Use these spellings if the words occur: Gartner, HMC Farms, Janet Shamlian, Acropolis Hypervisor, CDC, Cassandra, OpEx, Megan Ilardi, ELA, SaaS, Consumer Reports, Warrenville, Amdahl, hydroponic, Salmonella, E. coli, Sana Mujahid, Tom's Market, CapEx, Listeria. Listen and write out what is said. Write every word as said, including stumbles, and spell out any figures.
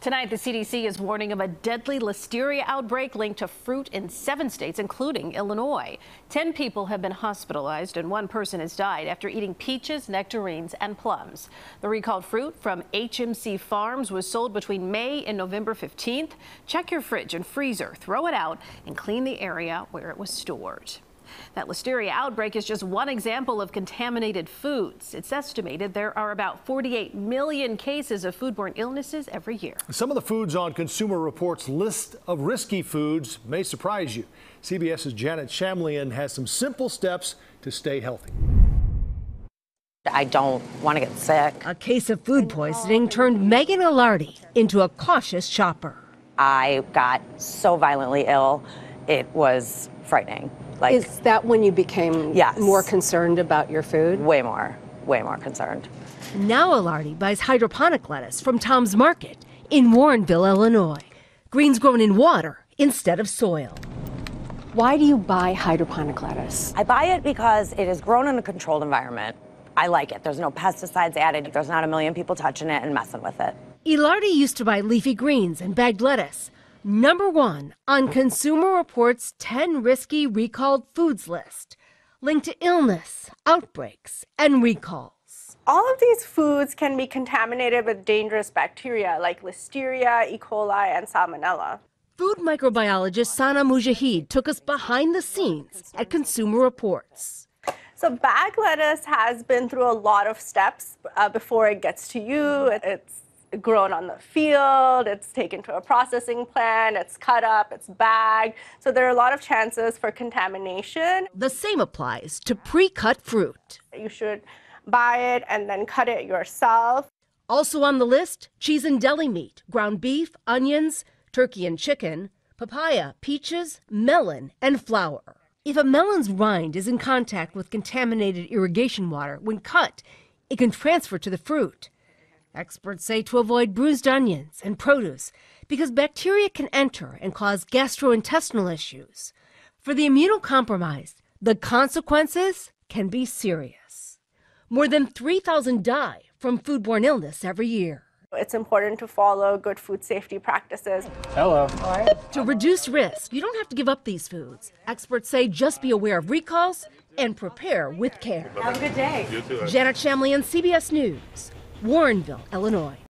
Tonight, the C D C is warning of a deadly listeria outbreak linked to fruit in seven states, including Illinois. Ten people have been hospitalized and one person has died after eating peaches, nectarines, and plums. The recalled fruit from H M C Farms was sold between May and November fifteenth. Check your fridge and freezer, throw it out, and clean the area where it was stored. That listeria outbreak is just one example of contaminated foods. It's estimated there are about forty-eight million cases of foodborne illnesses every year. Some of the foods on Consumer Reports' list of risky foods may surprise you. CBS's Janet Shamlian has some simple steps to stay healthy. I don't want to get sick. A case of food poisoning turned Megan Ilardi into a cautious shopper. I got so violently ill, it was frightening. Like, is that when you became yes. more concerned about your food? Way more, way more concerned. Now Ilardi buys hydroponic lettuce from Tom's Market in Warrenville, Illinois. Greens grown in water instead of soil. Why do you buy hydroponic lettuce? I buy it because it is grown in a controlled environment. I like it. There's no pesticides added. There's not a million people touching it and messing with it. Ilardi used to buy leafy greens and bagged lettuce. Number one on Consumer Reports' ten risky recalled foods list, linked to illness, outbreaks, and recalls. All of these foods can be contaminated with dangerous bacteria like Listeria, E. coli, and Salmonella. Food microbiologist Sana Mujahid took us behind the scenes at Consumer Reports. So bag lettuce has been through a lot of steps uh, before it gets to you. It's grown on the field, it's taken to a processing plant, it's cut up, it's bagged. So there are a lot of chances for contamination. The same applies to pre-cut fruit. You should buy it and then cut it yourself. Also on the list, cheese and deli meat, ground beef, onions, turkey and chicken, papaya, peaches, melon, and flour. If a melon's rind is in contact with contaminated irrigation water when cut, it can transfer to the fruit. Experts say to avoid bruised onions and produce because bacteria can enter and cause gastrointestinal issues. For the immunocompromised, the consequences can be serious. More than three thousand die from foodborne illness every year. It's important to follow good food safety practices. Hello. To reduce risk, you don't have to give up these foods. Experts say just be aware of recalls and prepare with care. Have a good day. You too. Janet Shamlian, C B S News. Warrenville, Illinois.